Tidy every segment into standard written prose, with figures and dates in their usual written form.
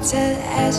To the edge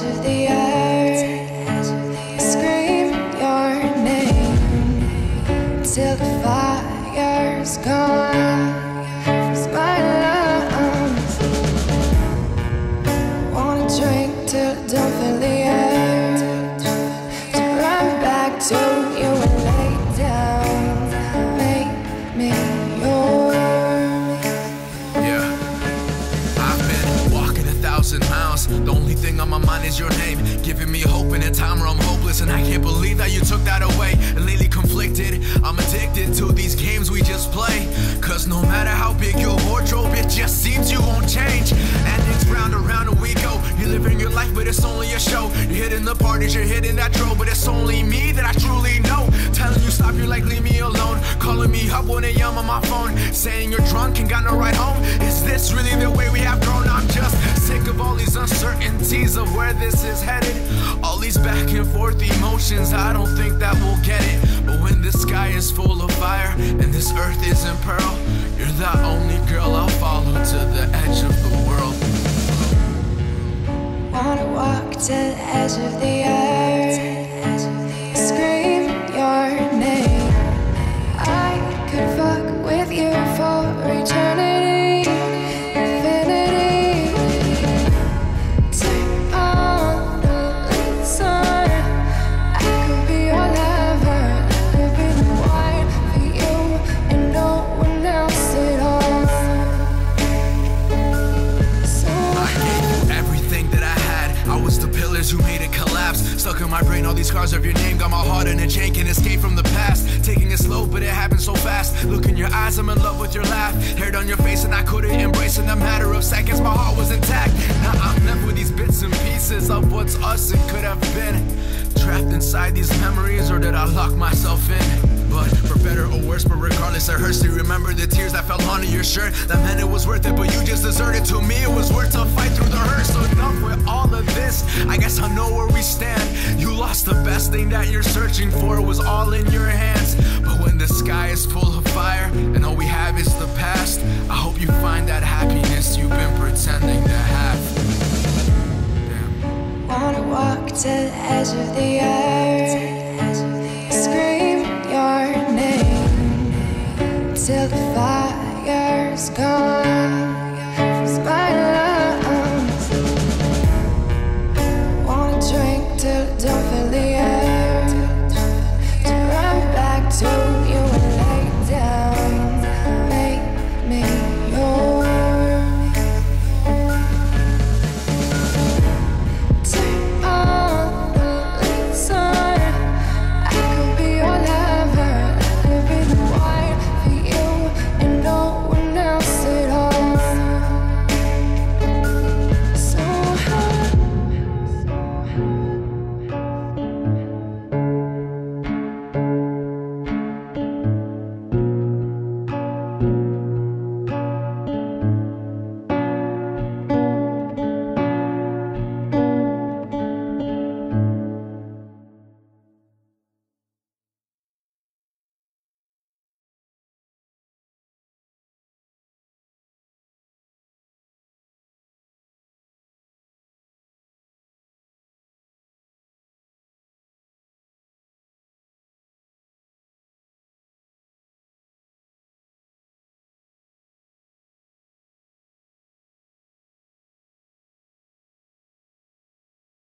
of the earth.